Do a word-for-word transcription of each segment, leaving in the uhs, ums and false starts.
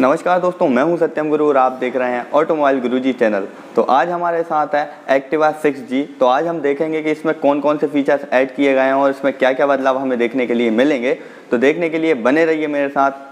नमस्कार दोस्तों, मैं हूं सत्यम गुरुर। आप देख रहे हैं ऑटोमोबाइल गुरुजी चैनल। तो आज हमारे साथ है एक्टिवा सिक्स जी। तो आज हम देखेंगे कि इसमें कौन कौन से फीचर्स ऐड किए गए हैं और इसमें क्या क्या बदलाव हमें देखने के लिए मिलेंगे। तो देखने के लिए बने रहिए मेरे साथ।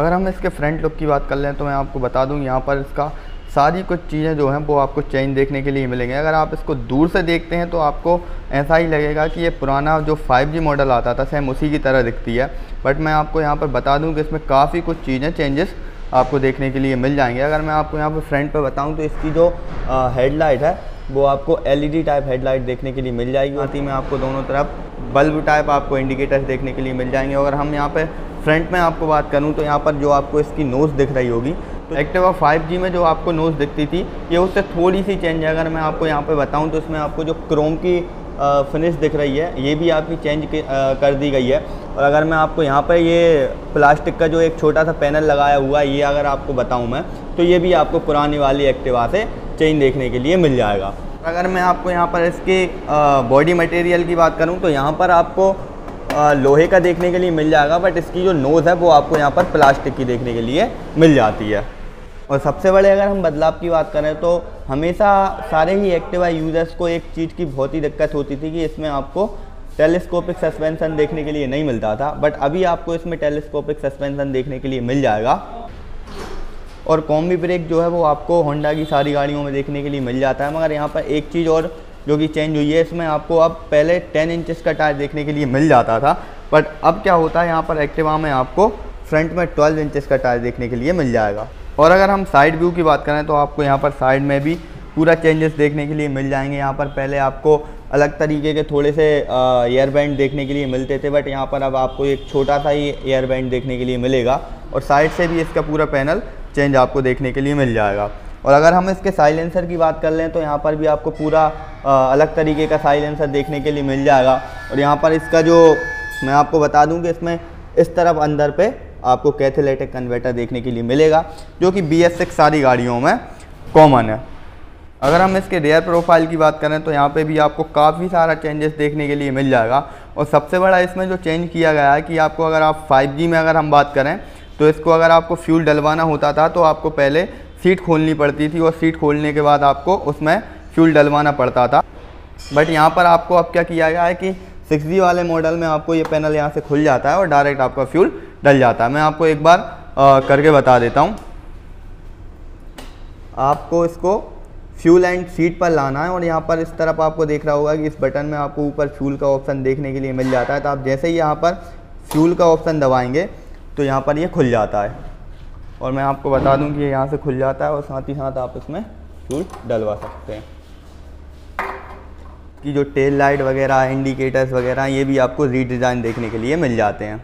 अगर हम इसके फ्रंट लुक की बात कर लें तो मैं आपको बता दूं, यहाँ पर इसका सारी कुछ चीज़ें जो हैं वो आपको चेंज देखने के लिए मिलेंगे। अगर आप इसको दूर से देखते हैं तो आपको ऐसा ही लगेगा कि ये पुराना जो फाइव जी मॉडल आता था सेम उसी की तरह दिखती है। बट मैं आपको यहाँ पर बता दूं कि इसमें काफ़ी कुछ चीज़ें चेंजेस आपको देखने के लिए मिल जाएंगे। अगर मैं आपको यहाँ पर फ्रंट पर बताऊँ तो इसकी जो हेडलाइट है वो आपको L E D type headlight देखने के लिए मिल जाएगी। साथ ही में आपको दोनों तरफ बल्ब टाइप आपको इंडिकेटर्स देखने के लिए मिल जाएंगे। अगर हम यहाँ पर फ्रंट में आपको बात करूं तो यहाँ पर जो आपको इसकी नोज़ दिख रही होगी, तो एक्टिवा फाइव जी में जो आपको नोज़ दिखती थी ये उससे थोड़ी सी चेंज है। अगर मैं आपको यहाँ पे बताऊं तो इसमें आपको जो क्रोम की फिनिश दिख रही है ये भी आपकी चेंज कर दी गई है। और अगर मैं आपको यहाँ पर ये प्लास्टिक का जो एक छोटा सा पैनल लगाया हुआ है ये अगर आपको बताऊँ मैं, तो ये भी आपको पुरानी वाली एक्टिवा से चेंज देखने के लिए मिल जाएगा। अगर मैं आपको यहाँ पर इसके बॉडी मटेरियल की बात करूँ तो यहाँ पर आपको लोहे का देखने के लिए मिल जाएगा, बट इसकी जो नोज़ है वो आपको यहाँ पर प्लास्टिक की देखने के लिए मिल जाती है। और सबसे बड़े अगर हम बदलाव की बात करें तो हमेशा सारे ही एक्टिवा यूज़र्स को एक चीज़ की बहुत ही दिक्कत होती थी कि इसमें आपको टेलीस्कोपिक सस्पेंशन देखने के लिए नहीं मिलता था, बट अभी आपको इसमें टेलीस्कोपिक सस्पेंशन देखने के लिए मिल जाएगा। और कॉम्बी ब्रेक जो है वो आपको होंडा की सारी गाड़ियों में देखने के लिए मिल जाता है। मगर यहाँ पर एक चीज़ और जो कि चेंज हुई है, इसमें आपको अब पहले टेन इंचेस का टायर देखने के लिए मिल जाता था, बट अब क्या होता है यहाँ पर एक्टिवा में आपको फ्रंट में ट्वेल्व इंचेस का टायर देखने के लिए मिल जाएगा। और अगर हम साइड व्यू की बात करें तो आपको यहाँ पर साइड में भी पूरा चेंजेस देखने के लिए मिल जाएंगे। यहाँ पर पहले आपको अलग तरीके के थोड़े से एयरबैंड देखने के लिए मिलते थे, बट यहाँ पर अब आपको एक छोटा सा ही एयरबैंड देखने के लिए मिलेगा। और साइड से भी इसका पूरा पैनल चेंज आपको देखने के लिए मिल जाएगा। और अगर हम इसके साइलेंसर की बात कर लें तो यहाँ पर भी आपको पूरा आ, अलग तरीके का साइलेंसर देखने के लिए मिल जाएगा। और यहाँ पर इसका जो मैं आपको बता दूं कि इसमें इस तरफ अंदर पे आपको कैथलेटिक कन्वर्टर देखने के लिए मिलेगा, जो कि बी एस सिक्स सारी गाड़ियों में कॉमन है। अगर हम इसके रेयर प्रोफाइल की बात करें तो यहाँ पे भी आपको काफ़ी सारा चेंजेस देखने के लिए मिल जाएगा। और सबसे बड़ा इसमें जो चेंज किया गया है कि आपको, अगर आप फाइव जी में अगर हम बात करें तो इसको अगर आपको फ्यूल डलवाना होता था तो आपको पहले सीट खोलनी पड़ती थी और सीट खोलने के बाद आपको उसमें फ्यूल डलवाना पड़ता था। बट यहाँ पर आपको अब क्या किया गया है कि सिक्स जी वाले मॉडल में आपको ये पैनल यहाँ से खुल जाता है और डायरेक्ट आपका फ्यूल डल जाता है। मैं आपको एक बार आ, करके बता देता हूँ। आपको इसको फ्यूल एंड सीट पर लाना है और यहाँ पर इस तरफ आपको देख रहा होगा कि इस बटन में आपको ऊपर फ्यूल का ऑप्शन देखने के लिए मिल जाता है। तो आप जैसे ही यहाँ पर फ्यूल का ऑप्शन दबाएँगे तो यहाँ पर ये खुल जाता है। और मैं आपको बता दूं कि ये यहाँ से खुल जाता है और साथ ही साथ आप इसमें फ्यूल डलवा सकते हैं। कि जो टेल लाइट वगैरह, इंडिकेटर्स वगैरह, ये भी आपको रीडिज़ाइन देखने के लिए मिल जाते हैं।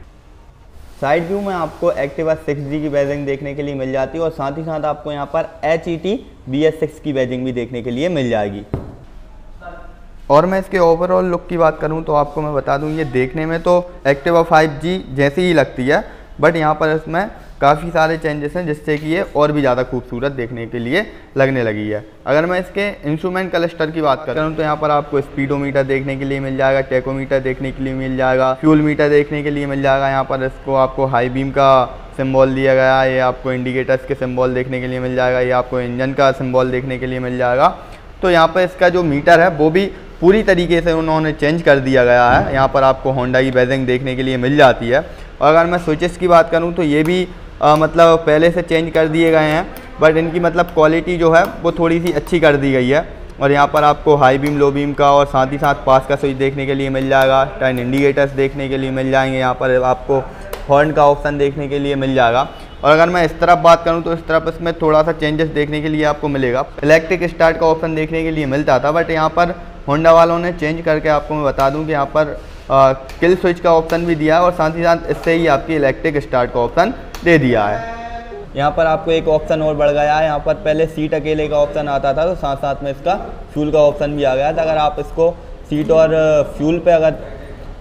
साइड व्यू में आपको एक्टिवा सिक्स जी की बैजिंग देखने के लिए मिल जाती है और साथ ही साथ आपको यहाँ पर H E T B S six की बैजिंग भी देखने के लिए मिल जाएगी। और मैं इसके ओवरऑल लुक की बात करूँ तो आपको मैं बता दूँ, ये देखने में तो एक्टिवा फाइव जी जैसी ही लगती है, बट यहाँ पर इसमें काफ़ी सारे चेंजेस हैं जिससे कि ये और भी ज़्यादा खूबसूरत देखने के लिए लगने लगी है। अगर मैं इसके इंस्ट्रूमेंट क्लस्टर की बात करूँ तो यहाँ पर आपको स्पीडोमीटर देखने के लिए मिल जाएगा, टैकोमीटर देखने के लिए मिल जाएगा, फ्यूल मीटर देखने के लिए मिल जाएगा। यहाँ पर इसको आपको हाई बीम का सिंबल दिया गया है, ये आपको इंडिकेटर्स के सिंबल देखने के लिए मिल जाएगा, ये आपको इंजन का सिंबल देखने के लिए मिल जाएगा। तो यहाँ पर इसका जो मीटर है वो भी पूरी तरीके से उन्होंने चेंज कर दिया गया है। यहाँ पर आपको होंडा की बैजिंग देखने के लिए मिल जाती है। और अगर मैं स्विचेस की बात करूँ तो ये भी आ, मतलब पहले से चेंज कर दिए गए हैं, बट इनकी मतलब क्वालिटी जो है वो थोड़ी सी अच्छी कर दी गई है। और यहाँ पर आपको हाई बीम, लो बीम का और साथ ही साथ पास का स्विच देखने के लिए मिल जाएगा, टर्न इंडिकेटर्स देखने के लिए मिल जाएंगे, यहाँ पर आपको हॉर्न का ऑप्शन देखने के लिए मिल जाएगा। और अगर मैं इस तरफ बात करूँ तो इस तरफ इसमें थोड़ा सा चेंजेस देखने के लिए आपको मिलेगा। इलेक्ट्रिक स्टार्ट का ऑप्शन देखने के लिए मिलता था, बट यहाँ पर होंडा वालों ने चेंज करके, आपको मैं बता दूँ कि यहाँ पर किल स्विच का ऑप्शन भी दिया है और साथ ही साथ इससे ही आपकी इलेक्ट्रिक स्टार्ट का ऑप्शन दे दिया है। यहाँ पर आपको एक ऑप्शन और बढ़ गया है। यहाँ पर पहले सीट अकेले का ऑप्शन आता था, तो साथ साथ में इसका फ्यूल का ऑप्शन भी आ गया था। अगर आप इसको सीट और फ्यूल पे अगर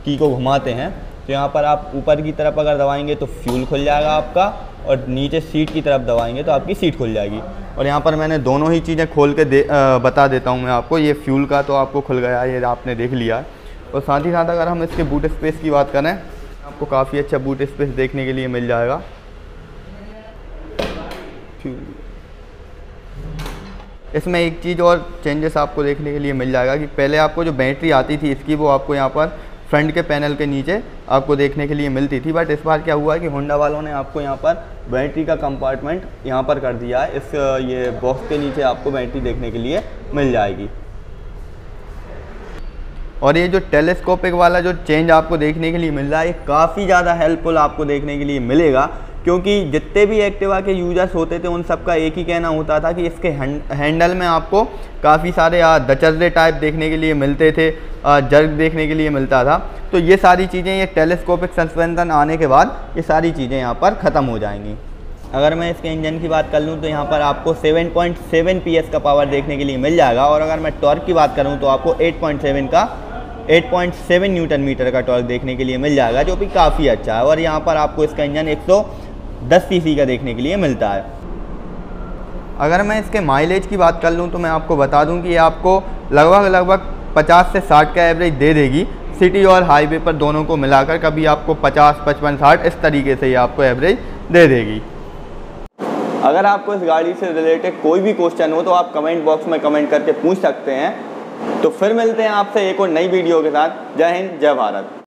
की को घुमाते हैं तो यहाँ पर आप ऊपर की तरफ अगर दबाएंगे तो फ्यूल खुल जाएगा आपका, और नीचे सीट की तरफ दबाएंगे तो आपकी सीट खुल जाएगी। और यहाँ पर मैंने दोनों ही चीज़ें खोल के दे आ, बता देता हूँ मैं आपको। ये फ्यूल का तो आपको खुल गया, ये आपने देख लिया। और साथ ही साथ अगर हम इसके बूट स्पेस की बात करें, आपको काफ़ी अच्छा बूट स्पेस देखने के लिए मिल जाएगा। इसमें एक चीज़ और चेंजेस आपको देखने के लिए मिल जाएगा कि पहले आपको जो बैटरी आती थी इसकी, वो आपको यहाँ पर फ्रंट के पैनल के नीचे आपको देखने के लिए मिलती थी। बट इस बार क्या हुआ है कि होंडा वालों ने आपको यहाँ पर बैटरी का कंपार्टमेंट यहाँ पर कर दिया है। इस ये बॉक्स के नीचे आपको बैटरी देखने के लिए मिल जाएगी। और ये जो टेलीस्कोपिक वाला जो चेंज आपको देखने के लिए मिल रहा है, ये काफ़ी ज़्यादा हेल्पफुल आपको देखने के लिए मिलेगा, क्योंकि जितने भी एक्टिवा के यूजर्स होते थे उन सबका एक ही कहना होता था कि इसके हैंडल में आपको काफ़ी सारे दचर्रे टाइप देखने के लिए मिलते थे, जर्क देखने के लिए मिलता था। तो ये सारी चीज़ें, ये टेलीस्कोपिक सस्पेंशन आने के बाद ये सारी चीज़ें यहाँ पर ख़त्म हो जाएंगी। अगर मैं इसके इंजन की बात कर लूँ तो यहाँ पर आपको सात पॉइंट सात पी एस का पावर देखने के लिए मिल जाएगा। और अगर मैं टॉर्क की बात करूँ तो आपको आठ पॉइंट सात का आठ पॉइंट सात न्यूटन मीटर का टॉर्क देखने के लिए मिल जाएगा, जो भी काफ़ी अच्छा है। और यहाँ पर आपको इसका इंजन एक सौ दस सीसी का देखने के लिए मिलता है। अगर मैं इसके माइलेज की बात कर लूँ तो मैं आपको बता दूँ कि ये आपको लगभग लगभग पचास से साठ का एवरेज दे देगी, सिटी और हाईवे पर दोनों को मिलाकर। कभी आपको पचास, पचपन, साठ इस तरीके से ये आपको एवरेज दे देगी। अगर आपको इस गाड़ी से रिलेटेड कोई भी क्वेश्चन हो तो आप कमेंट बॉक्स में कमेंट करके पूछ सकते हैं। तो फिर मिलते हैं आपसे एक और नई वीडियो के साथ। जय हिंद, जय भारत।